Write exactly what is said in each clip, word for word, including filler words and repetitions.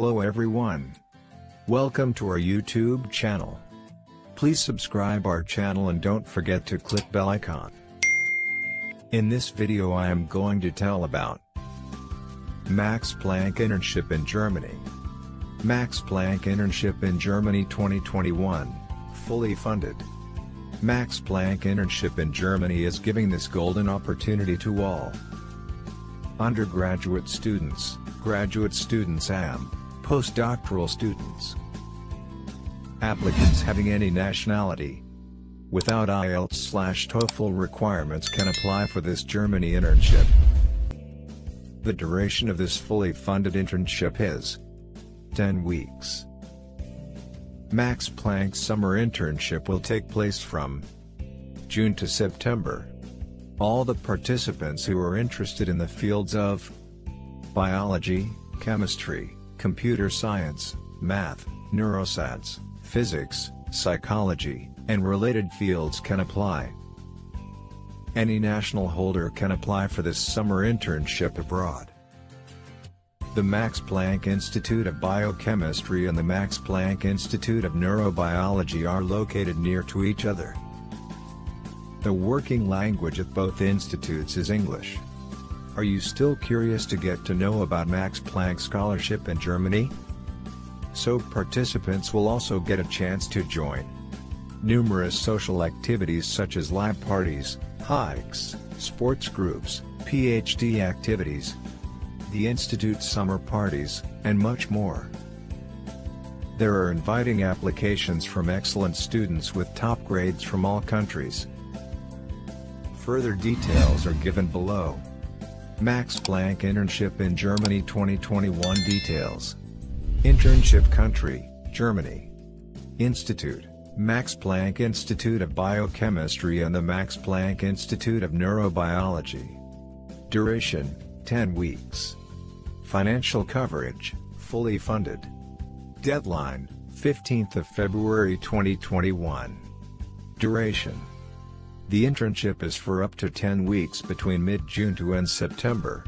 Hello everyone. Welcome to our YouTube channel. Please subscribe our channel and don't forget to click bell icon. In this video I am going to tell about Max Planck internship in Germany. Max Planck internship in Germany twenty twenty-one, fully funded. Max Planck internship in Germany is giving this golden opportunity to all undergraduate students, graduate students and postdoctoral students. Applicants having any nationality without I E L T S slash TOEFL requirements can apply for this Germany internship. The duration of this fully funded internship is ten weeks. Max Planck summer internship will take place from June to September. All the participants who are interested in the fields of biology, chemistry, computer science, math, neuroscience, physics, psychology, and related fields can apply. Any national holder can apply for this summer internship abroad. The Max Planck Institute of Biochemistry and the Max Planck Institute of Neurobiology are located near to each other. The working language at both institutes is English. Are you still curious to get to know about Max Planck scholarship in Germany? So participants will also get a chance to join numerous social activities such as lab parties, hikes, sports groups, PhD activities, the institute summer parties, and much more. There are inviting applications from excellent students with top grades from all countries. Further details are given below. Max Planck internship in Germany twenty twenty-one details. Internship country, Germany. Institute, Max Planck Institute of Biochemistry and the Max Planck Institute of Neurobiology. Duration, ten weeks. Financial coverage, fully funded. Deadline, fifteenth of February twenty twenty-one. Duration. The internship is for up to ten weeks between mid-June to end September.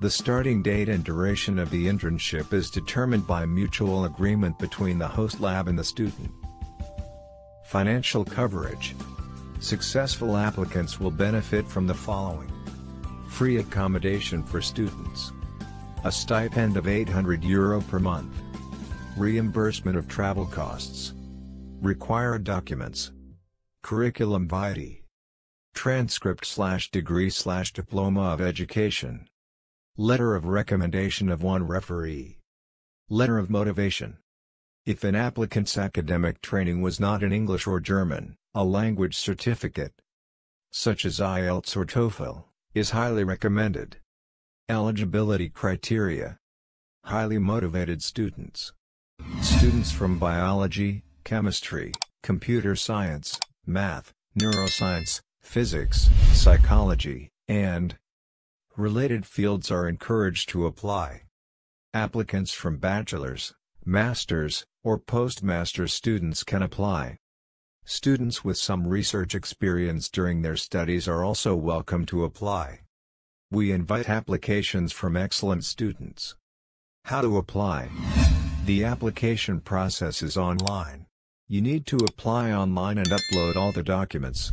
The starting date and duration of the internship is determined by mutual agreement between the host lab and the student. Financial coverage. Successful applicants will benefit from the following. Free accommodation for students. A stipend of eight hundred euro per month. Reimbursement of travel costs. Required documents. Curriculum vitae. Transcript slash degree slash diploma of education. Letter of recommendation of one referee. Letter of motivation. If an applicant's academic training was not in English or German, a language certificate, such as I E L T S or TOEFL, is highly recommended. Eligibility criteria. Highly motivated students. Students from biology, chemistry, computer science, math, neuroscience, physics, psychology, and related fields are encouraged to apply. Applicants from bachelor's, master's, or postmaster's students can apply. Students with some research experience during their studies are also welcome to apply. We invite applications from excellent students. How to apply? The application process is online. You need to apply online and upload all the documents.